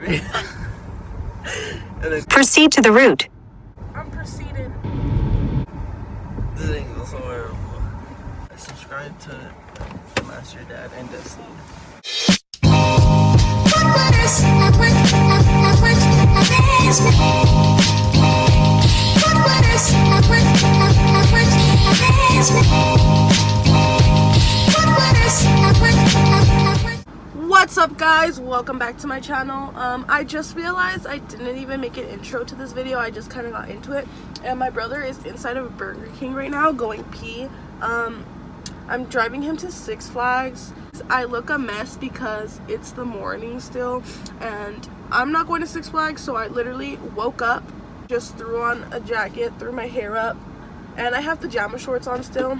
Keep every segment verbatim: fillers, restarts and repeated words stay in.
And then proceed to the route. I'm proceeding. This thing is also horrible. I subscribe to Master Dad and Destanee. What's up guys, welcome back to my channel. um I just realized I didn't even make an intro to this video. I just kind of got into it, and my brother is inside of a Burger King right now going pee. um I'm driving him to Six Flags. I look a mess because it's the morning still and I'm not going to Six Flags, so I literally woke up, just threw on a jacket, threw my hair up, and I have pajama shorts on still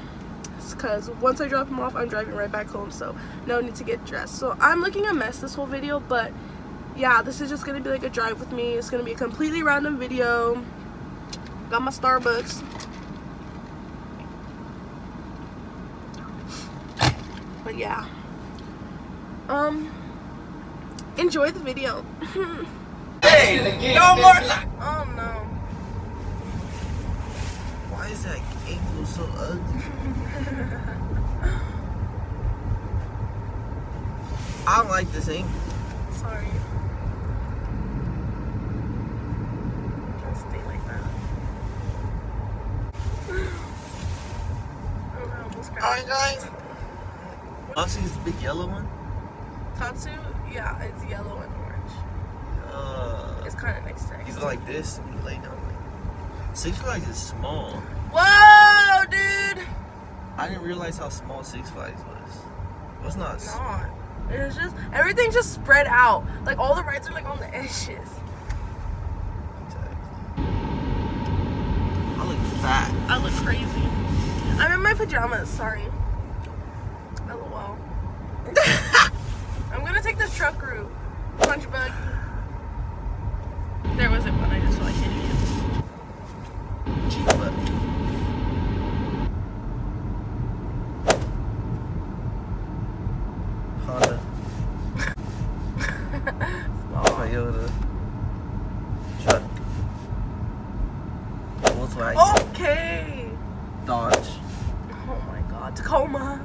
because once I drop him off I'm driving right back home, so no need to get dressed. So I'm looking a mess this whole video, but yeah, this is just gonna be like a drive with me. It's gonna be a completely random video. Got my Starbucks. But yeah, um enjoy the video. Hey, no more. Oh no, why is that angle so ugly? I don't like this angle. Sorry. Can't stay like that. Oh no, I almost got it. Alright guys. Tatsu is the big yellow one? Tatsu? Yeah, it's yellow and orange. Uh, it's kind of next to it. You go like this and you lay down like Six Flags is small. Whoa, dude! I didn't realize how small Six Flags was. It was not. It's not. It was just, everything just spread out. Like, all the rides are, like, on the edges. I look fat. I look crazy. I'm in my pajamas, sorry. LOL. I'm gonna take this truck route. Punch bug. There wasn't one, I just feel like hitting it. Cheap butt. Honda. Toyota. Truck. Volkswagen. Okay. Dodge. Oh my god. Tacoma.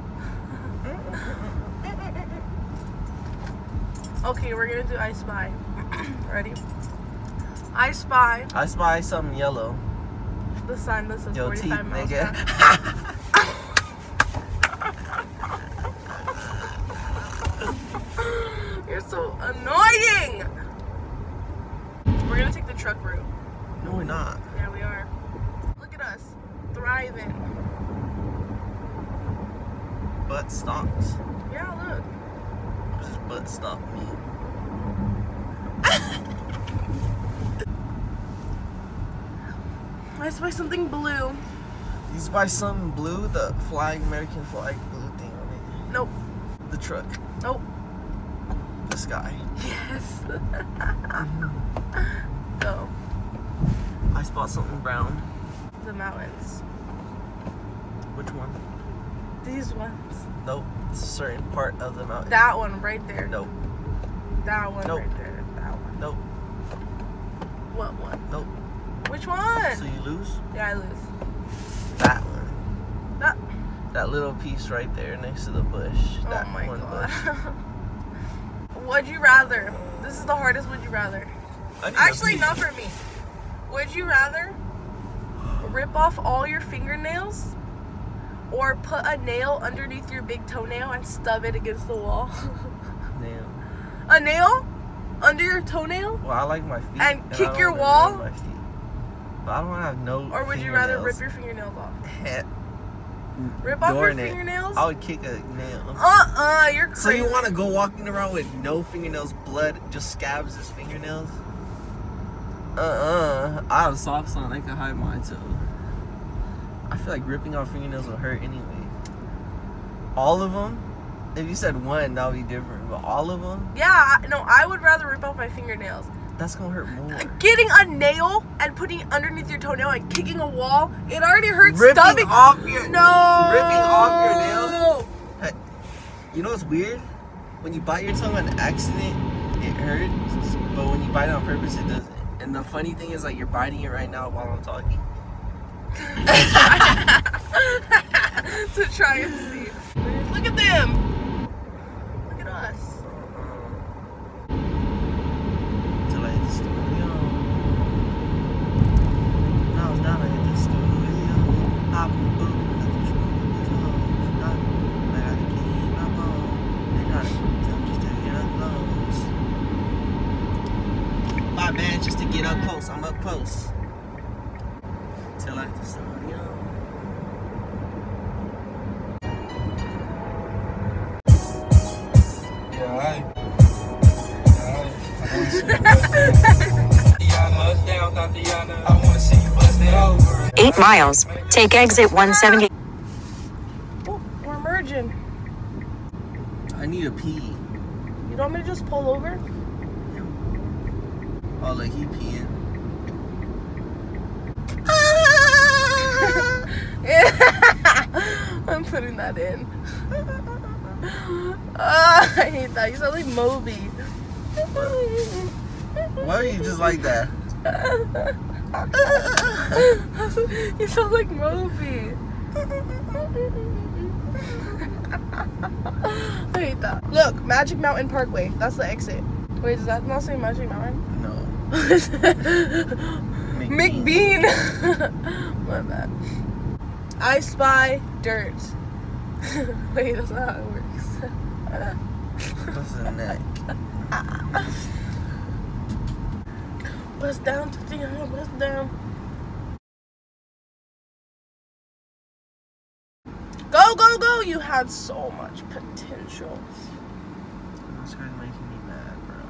Okay, we're gonna do I Spy. Ready? I Spy. I Spy something yellow. The sign that says forty-five miles. Nigga. You're so annoying! We're gonna take the truck route. No, we're not. Yeah, we are. Look at us, thriving. Butt stopped. Yeah, look. What does butt stop mean? I spy something blue. You spy something blue? The flag, American flag blue thing on it? Nope. The truck? Nope. Sky. Yes. Go. I spot something brown. The mountains. Which one? These ones. Nope. It's a certain part of the mountain. That one right there. Nope. That one nope. Right there. That one. Nope. What one? Nope. Which one? So you lose? Yeah, I lose. That one. That. That little piece right there next to the bush. Oh that my one god. Bush. Would you rather? This is the hardest would you rather. Actually, not for me. Would you rather rip off all your fingernails or put a nail underneath your big toenail and stub it against the wall? Nail. A nail under your toenail? Well, I like my feet. And, and kick your wall? My feet. But I don't want to have no Or would you rather rip your fingernails off? Heck. Rip off your fingernails? I would kick a nail. Uh-uh, you're crazy. So you want to go walking around with no fingernails, blood, just scabs his fingernails? Uh-uh. I have socks on. I can hide mine, too. I feel like ripping off fingernails will hurt anyway. All of them? If you said one, that would be different. But all of them? Yeah. No, I would rather rip off my fingernails. That's going to hurt more. Getting a nail and putting it underneath your toenail and kicking a wall, it already hurts. Ripping stubbing. off your no. Ripping off your nail. Hey, you know what's weird? When you bite your tongue on accident, it hurts. But bite it on purpose, it doesn't. And the funny thing is, like, you're biting it right now while I'm talking. To try and see. Look at them. Look at us. Till I hit the studio. When I was down, I hit the studio. Hop in the boat. My bad, just to get up close. I'm up close. Till I just Yeah, alright. Alright. Eight miles. Take exit one seventy. Oh, we're merging. I need a pee. You don't want me to just pull over? Oh, like he peeing. Ah! I'm putting that in. Oh, I hate that. You sound like Moby. Why are you just like that? You sound like Moby. I hate that. Look, Magic Mountain Parkway. That's the exit. Wait, does that not say Magic Mountain? No. McBean. McBean. My bad. I spy dirt. Wait, that's not how it works. What's the neck? What's down to the end? What's down? Go, go, go! You had so much potential. This guy's making me mad, bro.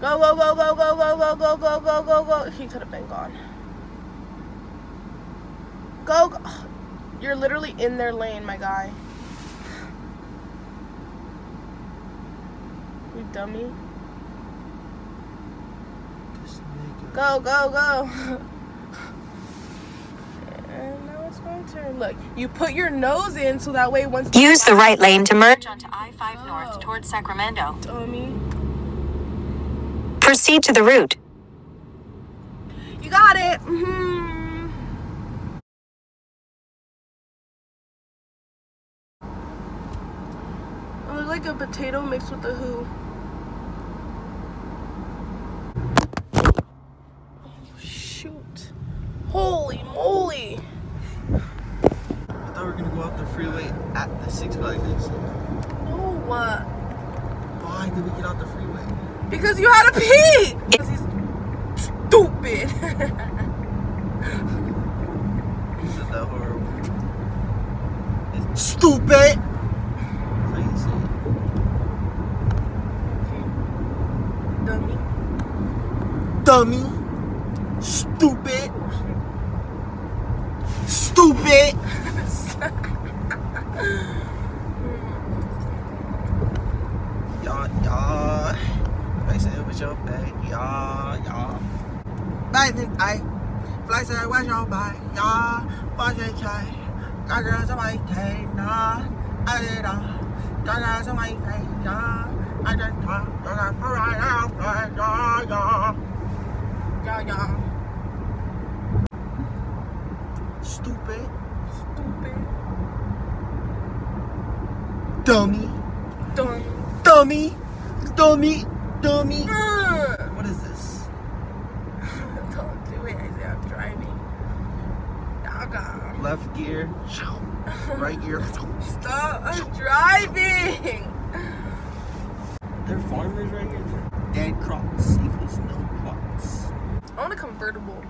Go, go, go, go, go, go, go, go, go, go, go. He could have been gone. Go, go. You're literally in their lane, my guy. You dummy. Go, go, go. And now it's my turn. Look, you put your nose in so that way once. Use the right lane to merge onto I five North towards Sacramento. Dummy. Proceed to the route. You got it. Mm-hmm. I look like a potato mixed with a who. Oh, shoot. Holy moly. I thought we were going to go off the freeway at the Six Flags exit. Oh, what? Why did we get off the freeway? Because you had to pee! Because he's stupid. He said that horrible. It's stupid! How you say it? Okay. Dummy. Dummy. Stupid. Stupid! Y'all, y'all. With your back, y'all, y'all. Bye, then I fly said, watch your body, y'all. Watch your kite. Got girls on my tail, nah. I did all. Got girls on my face, nah. I just talk. Y'all got for right now, right, y'all, y'all. Y'all, y'all. Stupid. Stupid. Dummy. Dummy. Dummy. Dummy. Dummy. Mm. What is this? Don't do it, I say I'm driving. Dogga. Left gear. Right gear. Stop, I'm driving. They're farmers right here. Dead crops equals no crops. I want a convertible.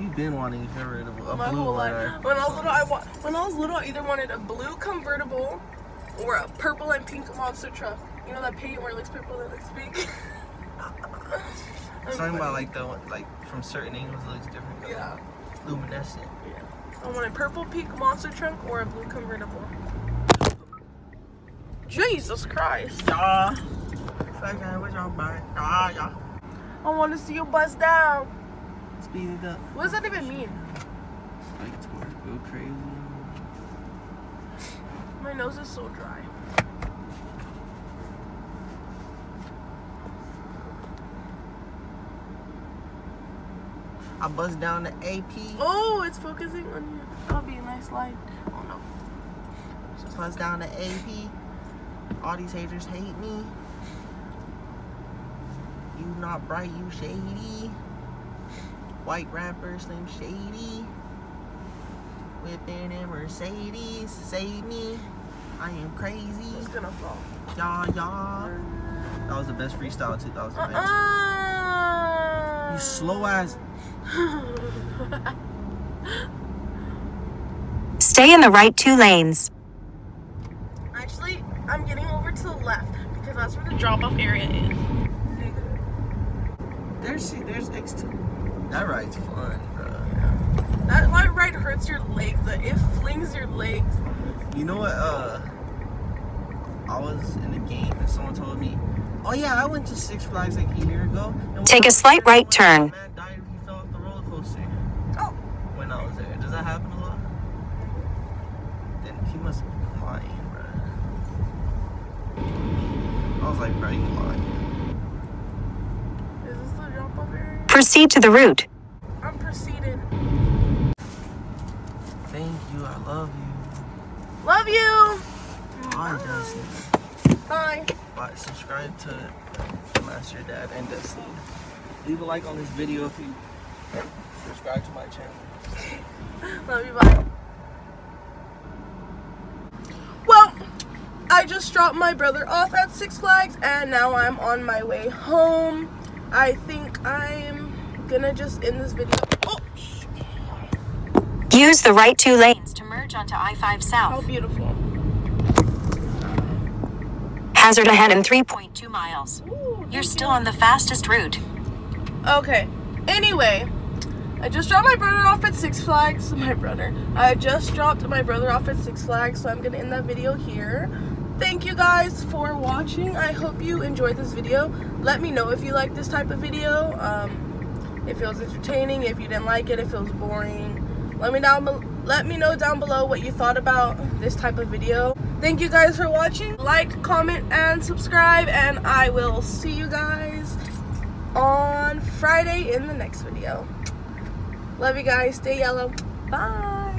You've been wanting a convertible. A My blue whole life. When I was little, I wa when I was little, I either wanted a blue convertible or a purple and pink monster truck. You know that paint where it looks purple that looks pink? Talking funny. About like the one, like from certain angles it looks different. Yeah. Luminescent. Yeah. I want a purple pink monster trunk or a blue convertible. Jesus Christ. Yeah. Okay, what y'all buying? Ah, yeah. I want to see you bust down. Speed it up. What does that even mean? It's like it's going to go crazy. My nose is so dry. I bust down to A P. Oh, it's focusing on you. That'll be a nice light. Oh no. So bust down to A P. All these haters hate me. You not bright, you shady. White rapper, Slim Shady. Whipping in Mercedes. Save me. I am crazy. It's gonna fall. Y'all, y'all. That was the best freestyle too. That was the best. Uh-uh. You slow ass. Stay in the right two lanes. Actually, I'm getting over to the left because that's where the drop-off area is. There's there's X two. That ride's fun, bro. Yeah. That like, ride hurts your legs. Like, it flings your legs. You know what? Uh, I was in the game and someone told me, "Oh yeah, I went to Six Flags like a year ago." And Take a slight there, right turn. Does that happen a lot? Then he must be lying, bro. I was like, bro, you lying. Is this the drop off area? Proceed to the route. I'm proceeding. Thank you, I love you. Love you! Bye, Destanee. Bye. Bye. Subscribe to Master Dad and Destanee. Leave a like on this video if you subscribe to my channel. Love you, bye. Well, I just dropped my brother off at Six Flags and now I'm on my way home. I think I'm gonna just end this video. Oh. Use the right two lanes to merge onto I five South. How beautiful. Hazard ahead in three point two miles. Ooh, You're still you. on the fastest route. Okay, anyway. I just dropped my brother off at Six Flags. My brother. I just dropped my brother off at Six Flags, so I'm going to end that video here. Thank you guys for watching. I hope you enjoyed this video. Let me know if you like this type of video. Um, if it was entertaining, if you didn't like it, if it was boring. Let me, down, let me know down below what you thought about this type of video. Thank you guys for watching. Like, comment, and subscribe. And I will see you guys on Friday in the next video. Love you guys. Stay yellow. Bye.